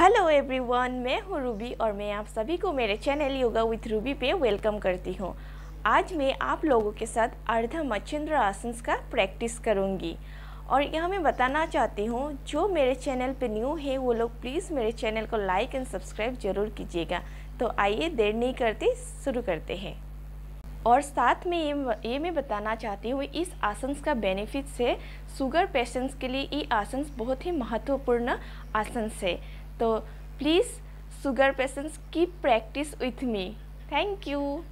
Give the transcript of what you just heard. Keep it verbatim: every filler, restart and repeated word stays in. Hello everyone, मैं हूँ Ruby और मैं आप सभी को मेरे चैनल योगा विथ रूबी पे वेलकम करती हूँ। आज मैं आप लोगों के साथ अर्ध मच्छिंद्र आसन का प्रैक्टिस करूँगी और यहाँ मैं बताना चाहती हूँ, जो मेरे चैनल पे न्यू है वो लोग प्लीज़ मेरे चैनल को लाइक एंड सब्सक्राइब ज़रूर कीजिएगा। तो आइए देर नहीं करते, शुरू करते हैं। और साथ में ये ये मैं बताना चाहती हूँ, इस आसन का बेनिफिट्स है। शुगर पेशेंट्स के लिए ये आसन बहुत ही महत्वपूर्ण आसन है। तो प्लीज़ शुगर पेशेंट्स की practice with me. Thank you.